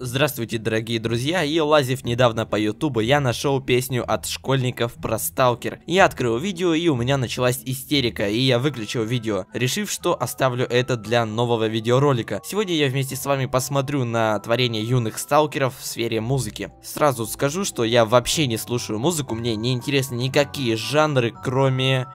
Здравствуйте, дорогие друзья, и лазив недавно по Ютубу, я нашел песню от школьников про сталкер. Я открыл видео, и у меня началась истерика, и я выключил видео, решив, что оставлю это для нового видеоролика. Сегодня я вместе с вами посмотрю на творение юных сталкеров в сфере музыки. Сразу скажу, что я вообще не слушаю музыку, мне не интересны никакие жанры, кроме...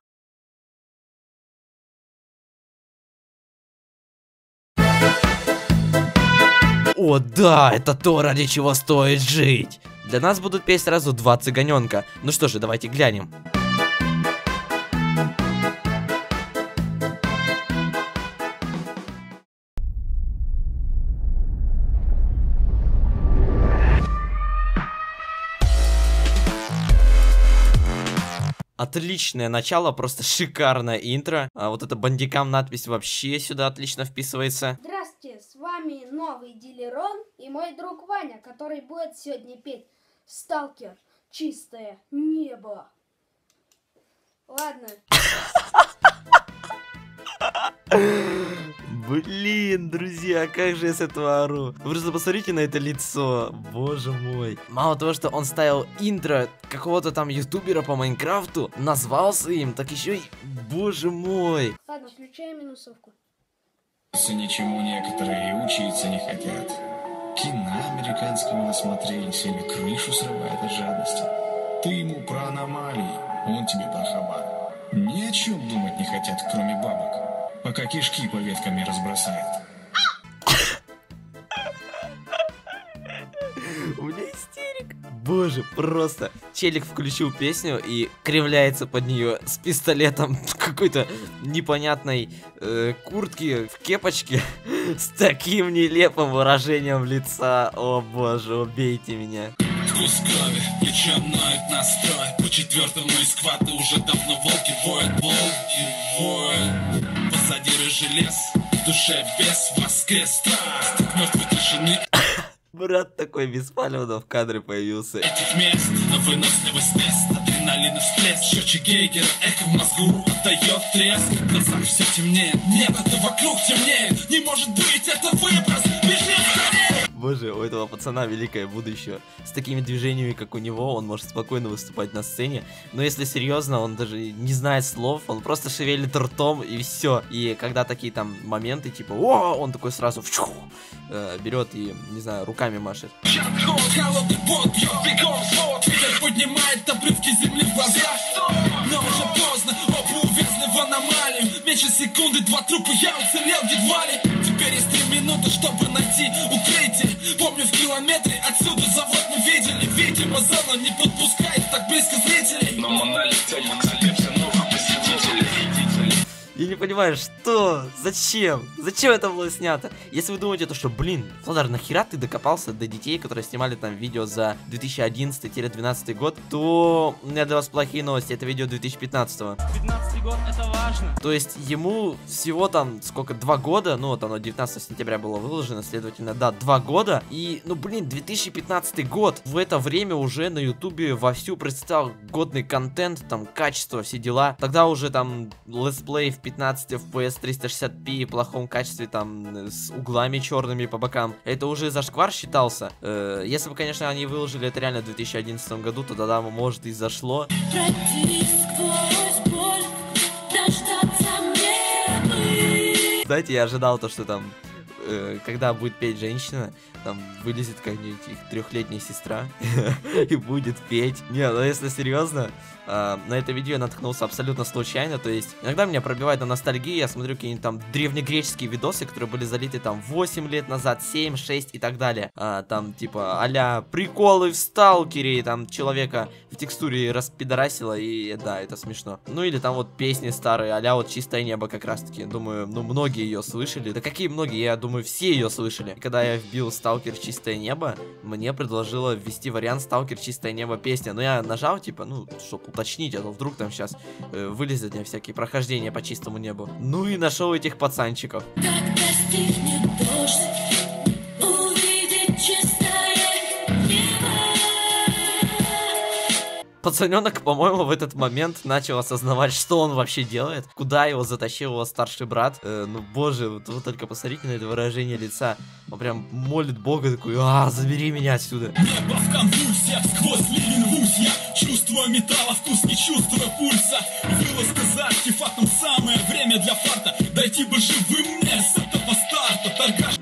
О да, это то, ради чего стоит жить. Для нас будут петь сразу два цыганенка. Ну что же, давайте глянем. Отличное начало, просто шикарное интро. А вот эта бандикам надпись вообще сюда отлично вписывается. Здравствуйте, с вами новый Дилерон и мой друг Ваня, который будет сегодня петь «Сталкер. Чистое небо». Ладно. Блин, друзья, как же я с этого ору. Вы просто посмотрите на это лицо. Боже мой. Мало того, что он ставил интро какого-то там ютубера по Майнкрафту, назвался им, так еще и... Боже мой. Ладно, включаем минусовку. Ничему некоторые учиться не хотят. Кино американского насмотрелись или крышу срывает от жадности. Ты ему про аномалии, он тебе про хабар. Ни о чем думать не хотят, кроме бабок. Пока кишки по веткам не разбросает. У меня истерик. Боже, просто. Челик включил песню и кривляется под нее с пистолетом в какой-то непонятной куртке, в кепочке, с таким нелепым выражением лица. О боже, убейте меня. Вкус крови, причем ноет настрой. По четвертому из квата уже давно волки воют, Садиры желез, в душе без воскрес. Так мертвы тишины. Брат такой беспалевно в кадре появился. Этих мест на выносливость тест, адреналин всплеск, счетчик Гейгера, эхо в мозгу отдает треск. В глазах все темнее, небо-то вокруг темнеет. Не может быть, это выброс, бежит скорее. Боже, у этого пацана великое будущее. С такими движениями, как у него, он может спокойно выступать на сцене. Но если серьезно, он даже не знает слов, он просто шевелит ртом и все. И когда такие там моменты, типа, о, он такой сразу берет и, не знаю, руками машет. Поднимает обрывки земли в глазах, но уже поздно, оба увязли в аномалию. Меньше секунды, два трупа, я уцелел едва ли. Теперь есть 3 минуты, чтобы найти укрытие. Помню, в километре отсюда завод мы видели. Видимо, зона не подпускает так близко зрителей. Но я не понимаю, что? Зачем? Зачем это было снято? Если вы думаете, то что, блин, Fladar, нахера ты докопался до детей, которые снимали там видео за 2011-2012 год, то у меня для вас плохие новости, это видео 2015-го. 15 год, это важно. То есть ему всего там, сколько, 2 года, ну вот оно 19 сентября было выложено, следовательно, да, 2 года. И, ну блин, 2015 год, в это время уже на ютубе вовсю представил годный контент, там, качество, все дела. Тогда уже там летсплей в 15 FPS 360p в плохом качестве, там, с углами черными по бокам. Это уже зашквар считался. Если бы, конечно, они выложили это реально в 2011 году, то тогда, может, и зашло. Боль, знаете, я ожидал то, что там, когда будет петь женщина, там вылезет какая-нибудь их 3-летняя сестра и будет петь. Не, ну если серьезно, на это видео я наткнулся абсолютно случайно. То есть иногда меня пробивает на ностальгии, я смотрю какие-нибудь там древнегреческие видосы, которые были залиты там 8 лет назад, 7, 6 и так далее. Там типа а-ля приколы в сталкере, там человека в текстуре распидорасило, и да, это смешно. Ну или там вот песни старые, а-ля вот «Чистое небо» как раз таки. Думаю, ну многие ее слышали. Да какие многие, я думаю, все ее слышали. Когда я вбил «Сталкер. Чистое небо», мне предложило ввести вариант «Сталкер. Чистое небо» песня. Но я нажал, типа, ну, чтобы уточнить, а то вдруг там сейчас вылезет мне всякие прохождения по чистому небу. Ну и нашел этих пацанчиков. Пацаненок, по-моему, в этот момент начал осознавать, что он вообще делает. Куда его затащил его старший брат. Ну, боже, вот вы только посмотрите на это выражение лица. Он прям молит Бога, такой: а, забери меня отсюда. Небо в конвульсиях, сквозь ливень лузья. Чувство металла, вкус не чувствуя пульса. Вылазка за артефактом, самое время для фарта. Дойти бы живым мне с этого старта. Торгаш...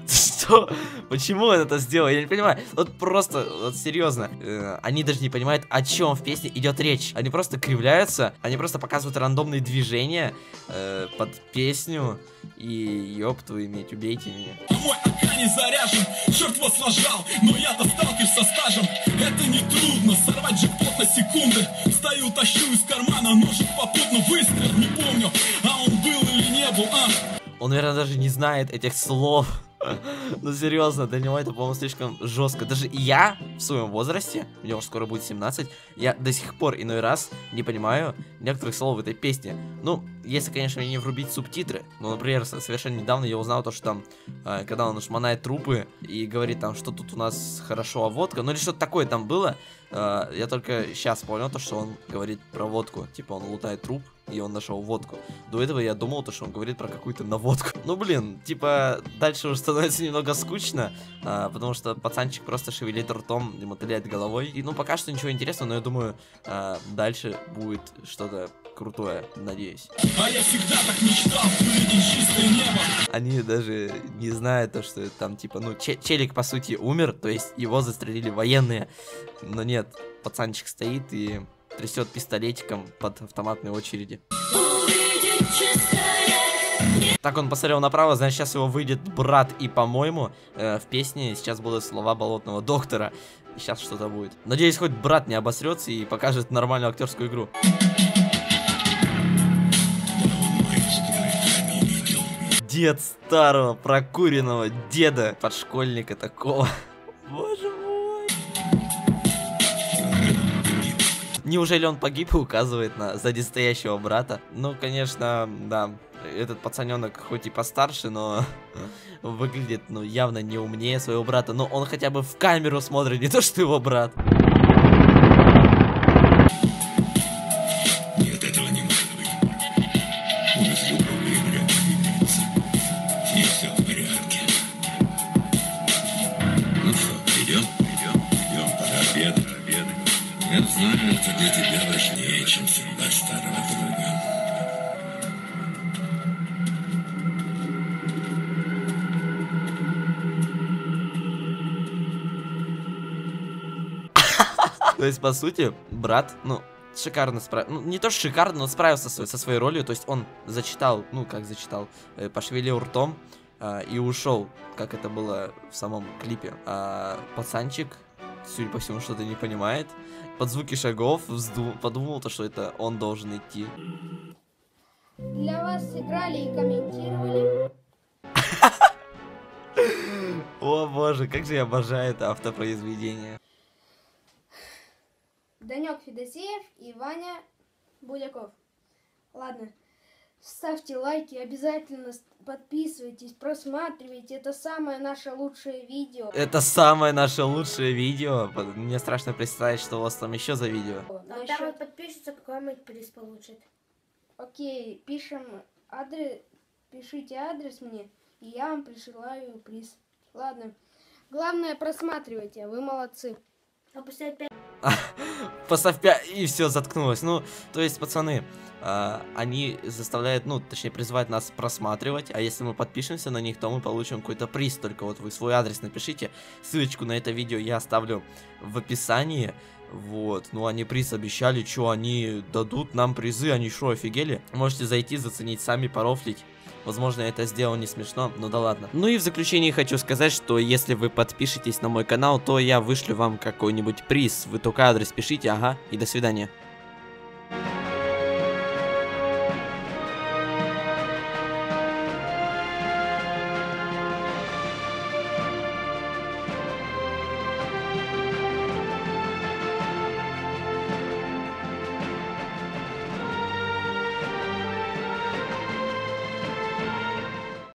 Почему он это сделал? Я не понимаю. Вот просто, вот серьезно, они даже не понимают, о чем в песне идет речь. Они просто кривляются, они просто показывают рандомные движения под песню. И ёпту иметь, убейте меня. Мой АК не заряжен, черт его сложал, но я-то сталкер со стажем. Это не трудно, сорвать джекпот на секунды. Встаю, тащу из кармана, ножик попутно, выстрел, не помню, а он был или не был, а? Он, наверное, даже не знает этих слов. Ну серьезно, для него это, по-моему, слишком жестко. Даже я в своем возрасте, мне уже скоро будет 17, я до сих пор иной раз не понимаю некоторых слов в этой песне. Ну, если, конечно, мне не врубить субтитры. Но, например, совершенно недавно я узнал то, что там, когда он шмонает трупы и говорит там, что тут у нас хорошо, а водка, ну или что-то такое там было. Я только сейчас понял то, что он говорит про водку. Типа он лутает труп и он нашел водку. До этого я думал то, что он говорит про какую-то наводку. Ну блин, типа дальше уже становится немного скучно, потому что пацанчик просто шевелит ртом и мотыляет головой. И ну пока что ничего интересного, но я думаю, дальше будет что-то крутое, надеюсь. А я всегда так мечтал увидеть чистое небо. Они даже не знают то, что там типа, ну челик по сути умер, то есть его застрелили военные. Но нет, пацанчик стоит и трясет пистолетиком под автоматной очереди. Так, он посмотрел направо, значит сейчас его выйдет брат. И по-моему, в песне сейчас будут слова болотного доктора. И сейчас что-то будет. Надеюсь, хоть брат не обосрется и покажет нормальную актерскую игру. Дед старого, прокуренного деда, подшкольника такого. Боже мой. Неужели он погиб и указывает на сзади стоящего брата? Ну, конечно, да. Этот пацаненок хоть и постарше, но выглядит, ну, явно не умнее своего брата. Но он хотя бы в камеру смотрит, не то что его брат. Нет, этого не может быть. У нас любовные варианты имеются. И все в порядке. Ну что, идем, пора обедать. Я знаю, это для тебя важнее, чем судьба старого друга. То есть, по сути, брат, ну, шикарно справился. Ну, не то что шикарно, но справился со своей ролью. То есть, он зачитал, ну, как зачитал, пошевелил ртом и ушел, как это было в самом клипе. А пацанчик, судя по всему, что-то не понимает. Под звуки шагов подумал то, что это он должен идти. Для вас сыграли и комментировали. О боже, как же я обожаю это автопроизведение. Данек Федосеев и Ваня Буляков. Ладно, ставьте лайки, обязательно подписывайтесь, просматривайте. Это самое наше лучшее видео. Это самое наше лучшее видео. Мне страшно представить, что у вас там еще за видео. А там вот подпишется, какой-нибудь приз получит. Окей, пишем адрес. Пишите адрес мне, и я вам присылаю приз. Ладно. Главное, просматривайте, вы молодцы. А после опять... И все, заткнулось. Ну, то есть, пацаны, они заставляют, ну, точнее, призывают нас просматривать. А если мы подпишемся на них, то мы получим какой-то приз. Только вот вы свой адрес напишите. Ссылочку на это видео я оставлю в описании. Вот, ну они приз обещали, что они дадут нам призы, они шо, офигели? Можете зайти, заценить сами, порофлить. Возможно, я это сделал не смешно, но да ладно. Ну и в заключение хочу сказать, что если вы подпишетесь на мой канал, то я вышлю вам какой-нибудь приз. Вы только адрес пишите, ага, и до свидания.